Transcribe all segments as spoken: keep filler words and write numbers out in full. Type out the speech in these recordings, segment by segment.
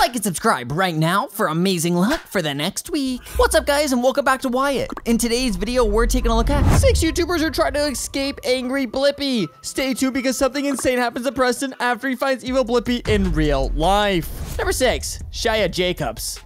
Like and subscribe right now for amazing luck for the next week. What's up, guys, and welcome back to Wyatt. In today's video, we're taking a look at six YouTubers who are trying to escape angry Blippi. Stay tuned because something insane happens to Preston after he finds evil Blippi in real life. Number six, Shia Jacobs.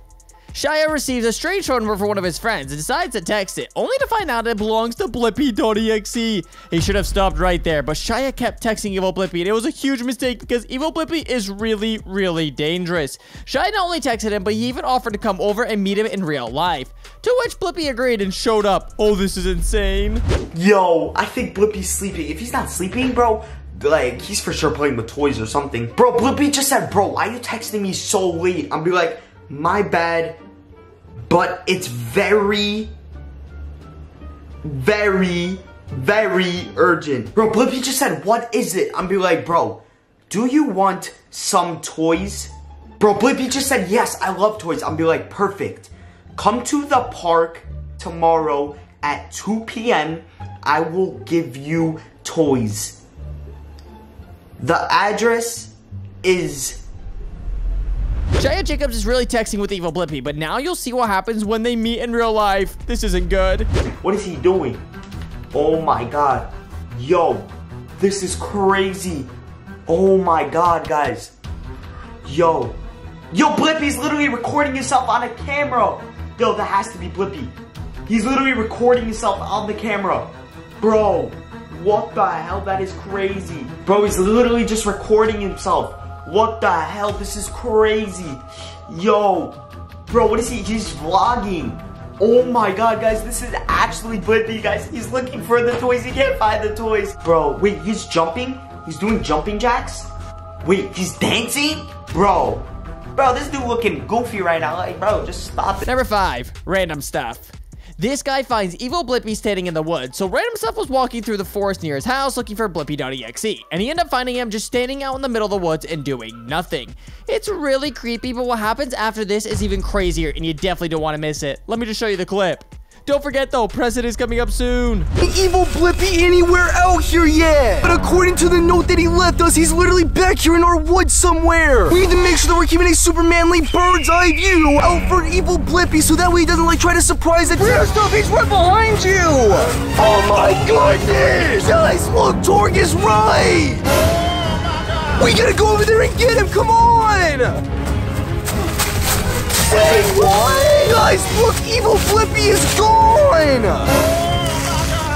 Shia receives a strange phone number from one of his friends and decides to text it, only to find out it belongs to Blippi dot E X E. He should have stopped right there, but Shia kept texting evil Blippi, and it was a huge mistake because evil Blippi is really, really dangerous. Shia not only texted him, but he even offered to come over and meet him in real life, to which Blippi agreed and showed up. Oh, this is insane. Yo, I think Blippi's sleeping. If he's not sleeping, bro, like, he's for sure playing with toys or something. Bro, Blippi just said, bro, why are you texting me so late? I'm gonna be like, my bad. But it's very, very, very urgent. Bro, Blippi just said, what is it? I'm be like, bro, do you want some toys? Bro, Blippi just said, yes, I love toys. I'm be like, perfect. Come to the park tomorrow at two P M I will give you toys. The address is... Shia Jacobs is really texting with evil Blippi, but now you'll see what happens when they meet in real life. This isn't good. What is he doing? Oh my god. Yo, this is crazy. Oh my god, guys. Yo. Yo, Blippi's literally recording himself on a camera. Yo, that has to be Blippi. He's literally recording himself on the camera. Bro, what the hell? That is crazy. Bro, he's literally just recording himself. What the hell? This is crazy. Yo, bro, what is he? He's vlogging. Oh my god, guys, this is actually Blippi, guys. He's looking for the toys. He can't find the toys. Bro, wait, he's jumping? He's doing jumping jacks? Wait, he's dancing? Bro, bro, this dude looking goofy right now. Like, bro, just stop it. Number five, random stuff. This guy finds evil Blippi standing in the woods, so random stuff was walking through the forest near his house looking for Blippi dot E X E, and he ended up finding him just standing out in the middle of the woods and doing nothing. It's really creepy, but what happens after this is even crazier, and you definitely don't want to miss it. Let me just show you the clip. Don't forget, though, Preston is coming up soon. The evil Blippi anywhere out here, yeah. But according to the note that he left us, he's literally back here in our woods somewhere. We need to make sure that we're keeping a super manly bird's eye view out for evil Blippi so that way he doesn't, like, try to surprise it. Weird stuff, he's right behind you. Oh, my goodness. Guys, look, Torg is right. Oh, we gotta go over there and get him. Come on. Wait, what? Guys, look, evil Blippi is gone!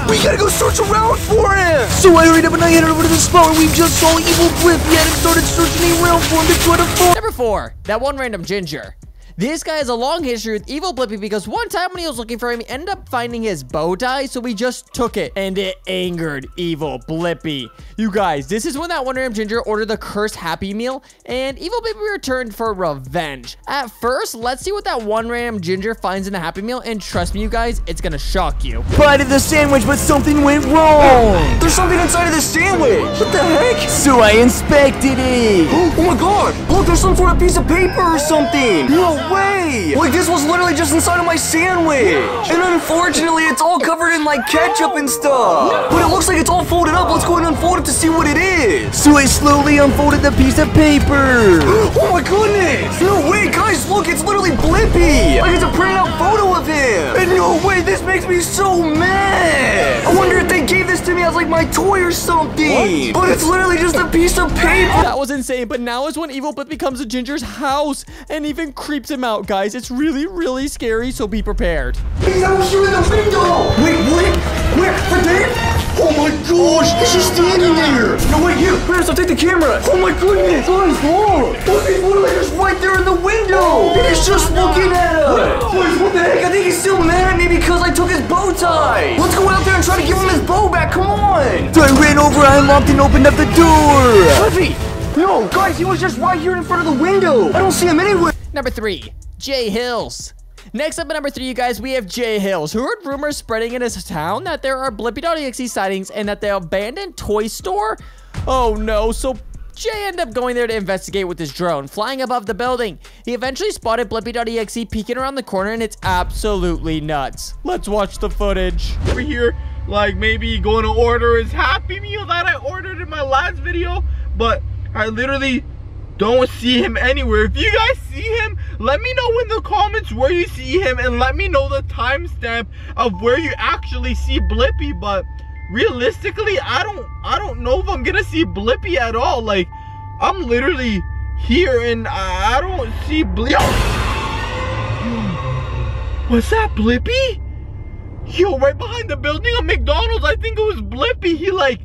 We gotta go search around for him! So I hurried up and I headed over to the spot where we just saw evil Blippi and started searching around for him to try to find. Number four, that one random ginger. This guy has a long history with evil Blippi because one time when he was looking for him, he ended up finding his bow tie, so he just took it, and it angered evil Blippi. You guys, this is when that one random ginger ordered the cursed Happy Meal, and evil Blippi returned for revenge. At first, let's see what that one random ginger finds in the Happy Meal, and trust me, you guys, it's gonna shock you. Bited the sandwich, but something went wrong. There's something inside of the sandwich. What the heck? So I inspected it. Oh my god, look, there's some sort of piece of paper or something. No way! Like, this was literally just inside of my sandwich! No. And unfortunately, it's all covered in, like, ketchup and stuff! No. But it looks like it's all folded up. Let's go and unfold it to see what it is! So I slowly unfolded the piece of paper! Oh my goodness! No way, guys, look, it's literally Blippi! Like, it's a printed out photo of him! And no way, this makes me so mad! I wonder if they gave this to me as, like, my toy or something! What? But it's literally just a piece of paper! That was insane, but now is when evil Blippi comes to Ginger's house and even creeps him out, guys. It's really, really scary, so be prepared. He's out here in the window! Wait, what? Where? Right there? Oh my gosh! He's just standing there! No, wait, here! I'll take the camera! Oh my goodness! Guys, look! Look, he's literally just right there in the window! And he's just looking at us! Guys, what the heck? I think he's still mad at me because I took his bow tie! Let's go out there and try to give him his bow back, come on! So I ran over, I unlocked and opened up the door! Blippi! No, guys, he was just right here in front of the window! I don't see him anywhere! Number three, Jay Hills. Next up at number three, you guys, we have Jay Hills, who heard rumors spreading in his town that there are Blippi dot E X E sightings and that the abandoned toy store. Oh no, so Jay ended up going there to investigate with his drone, flying above the building. He eventually spotted Blippi dot E X E peeking around the corner, and it's absolutely nuts. Let's watch the footage. Over here, like maybe going to order his Happy Meal that I ordered in my last video, but I literally don't see him anywhere. If you guys see him, Let me know in the comments where you see him, and let me know the timestamp of where you actually see Blippi. But realistically, I don't I don't know if I'm gonna see Blippi at all. Like, I'm literally here and I don't see Blippi. Was that Blippi? Yo, right behind the building of McDonald's, I think it was Blippi. He like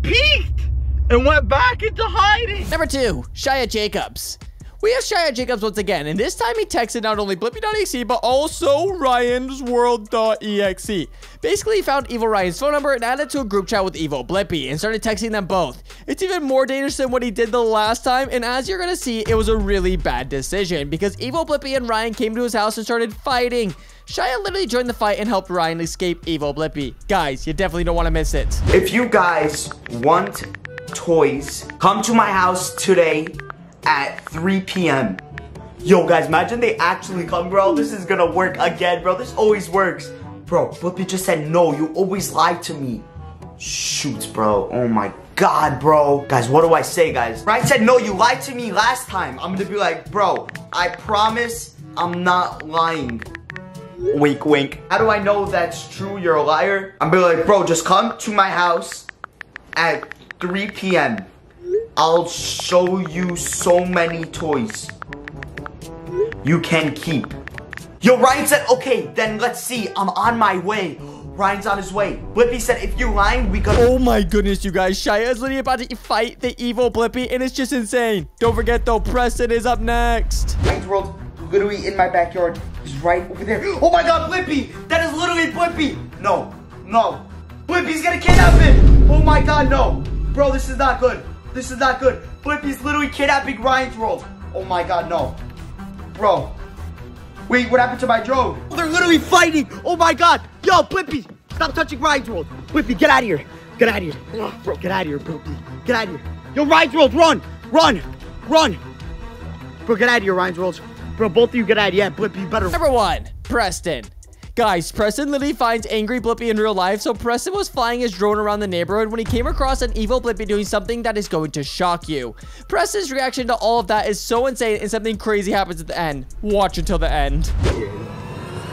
peeked and went back into hiding. Number two, Shia Jacobs. We have Shia Jacobs once again, and this time he texted not only Blippi.exe, but also Ryan's World.exe. Basically, he found Evil Ryan's phone number and added it to a group chat with Evil Blippi and started texting them both. It's even more dangerous than what he did the last time, and as you're gonna see, it was a really bad decision because Evil Blippi and Ryan came to his house and started fighting. Shia literally joined the fight and helped Ryan escape Evil Blippi. Guys, you definitely don't want to miss it. If you guys want toys, come to my house today at three P M Yo, guys, imagine they actually come, bro. This is gonna work again, bro. This always works. Bro, Blippi just said no. You always lie to me. Shoot, bro. Oh, my God, bro. Guys, what do I say, guys? Ryan said no. You lied to me last time. I'm gonna be like, bro, I promise I'm not lying. Wink, wink. How do I know that's true? You're a liar. I'm gonna be like, bro, just come to my house at three P M I'll show you so many toys you can keep. Yo, Ryan said, okay, then let's see. I'm on my way. Ryan's on his way. Blippi said, if you lying, we got- Oh my goodness, you guys. Shia is literally about to fight the evil Blippi, and it's just insane. Don't forget, though, Preston is up next. Ryan's World, literally in my backyard. He's right over there. Oh my God, Blippi! That is literally Blippi! No, no. Blippi's gonna kidnap him! Oh my God, no. Bro, this is not good. This is not good. Blippi's literally kidnapping Ryan's World. Oh my God, no. Bro. Wait, what happened to my drone? Oh, they're literally fighting. Oh my God. Yo, Blippi, stop touching Ryan's World. Blippi, get out of here. Get out of here. Oh, bro, get out of here, Blippi. Get out of here. Yo, Ryan's World, run. Run. Run. Bro, get out of here, Ryan's World. Bro, both of you get out of here. Yeah, Blippi, you better. Number one, Preston. Guys, Preston literally finds angry Blippi in real life, so Preston was flying his drone around the neighborhood when he came across an evil Blippi doing something that is going to shock you. Preston's reaction to all of that is so insane, and something crazy happens at the end. Watch until the end.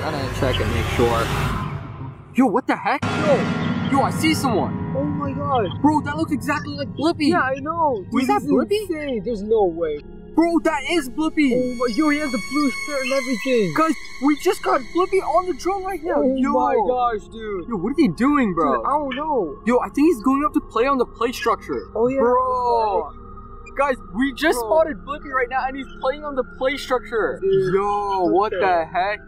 Gotta check and make sure. Yo, what the heck? Yo, yo, I see someone. Oh my God. Bro, that looks exactly like Blippi. Yeah, I know. Dude, was that Blippi? Insane. There's no way. Bro, that is Blippi! Oh, yo, he has the blue shirt and everything! Guys, we just got Blippi on the drone right now! Oh yo. My gosh, dude! Yo, what are they doing, bro? Dude, I don't know! Yo, I think he's going up to play on the play structure! Oh, yeah! Bro! Guys, we just bro. spotted Blippi right now and he's playing on the play structure! Dude. Yo, what okay. the heck?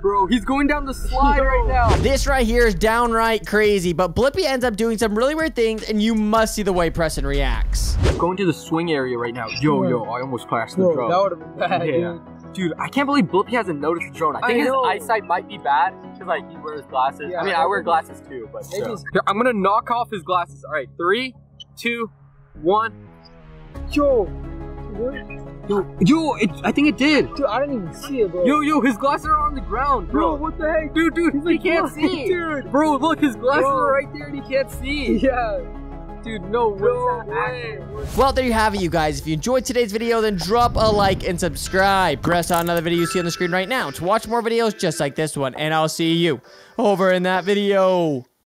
Bro, he's going down the slide right now. This right here is downright crazy, but Blippi ends up doing some really weird things, and you must see the way Preston reacts. Going to the swing area right now. Yo, yo, I almost crashed the drone. That would've been bad, yeah. dude. Dude, I can't believe Blippi hasn't noticed the drone. I think I his eyesight might be bad, because, like, he wears glasses. Yeah, I mean, I, I wear glasses, too, but so. I'm gonna knock off his glasses. All right, three, two, one. Yo, what? Yo, yo it, I think it did. Dude, I didn't even see it, bro. Yo, yo, his glasses are on the ground, bro. Yo, what the heck? Dude, dude, he's like, he can't see. Dude. Bro, look, his glasses bro. are right there and he can't see. Yeah. Dude, no, no way. way. Well, there you have it, you guys. If you enjoyed today's video, then drop a like and subscribe. Press on another video you see on the screen right now to watch more videos just like this one. And I'll see you over in that video.